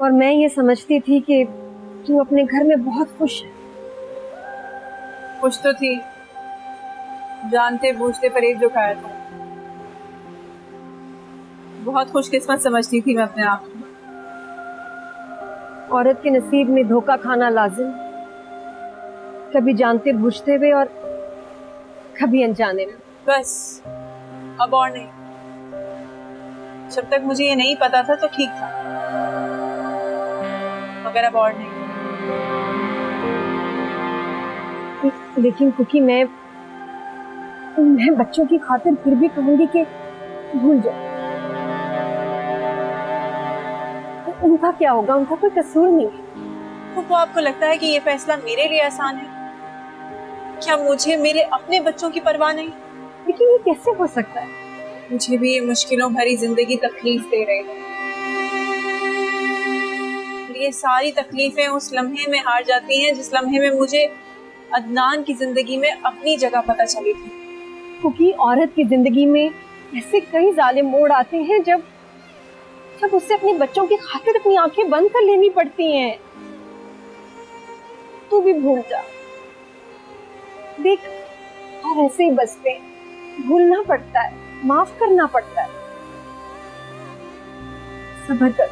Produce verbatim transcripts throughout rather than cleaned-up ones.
और मैं ये समझती थी कि तू अपने घर में बहुत खुश है। खुश तो थी, जानते बूझते फरेब जो खाया था। बहुत खुशकिस्मत समझती थी मैं अपने आप को। औरत के नसीब में धोखा खाना लाजिम, कभी जानते बूझते हुए और कभी अनजाने में। बस अब और नहीं। जब तक मुझे ये नहीं पता था तो ठीक था, मगर अब और नहीं। लेकिन क्योंकि मैं मैं बच्चों की खातिर फिर भी कहूंगी कि भूल जाओ। उनका क्या होगा? उनका कोई कसूर नहीं है। तो, तो आपको लगता है कि ये फैसला मेरे लिए आसान है? क्या मुझे मेरे अपने बच्चों की परवाह नहीं? लेकिन ये कैसे हो सकता है? मुझे भी ये मुश्किलों भरी जिंदगी तकलीफ दे रही है। ये सारी तकलीफें उस लम्हे में हार जाती हैं जिस लम्हे में मुझे अदनान की जिंदगी में अपनी जगह पता चली थी। क्योंकि औरत की जिंदगी में ऐसे कई जालिम मोड़ आते हैं जब जब उससे अपने बच्चों की खातिर अपनी आंखें बंद कर लेनी पड़ती हैं। तू भी भूल जा, देख और ऐसे ही बसते। भूलना पड़ता है, माफ करना पड़ता है। सबर कर,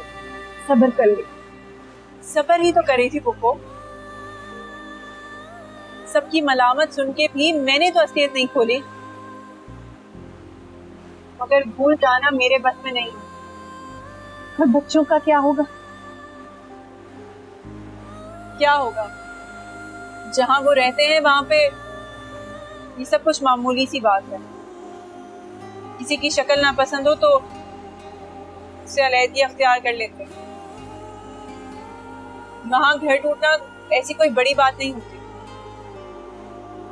सबर कर ले। सबर ही तो करी थी पुप्पो। सबकी मलामत सुन के भी मैंने तो असलियत नहीं खोली, मगर भूल जाना मेरे बस में नहीं। और बच्चों का क्या होगा? क्या होगा? जहां वो रहते हैं वहां पे ये सब कुछ मामूली सी बात है। किसी की शक्ल ना पसंद हो तो उससे अलहदगी अख्तियार कर लेते हैं। वहां घर टूटना ऐसी कोई बड़ी बात नहीं होती।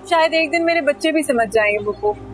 शायद एक दिन मेरे बच्चे भी समझ जाएंगे बुको।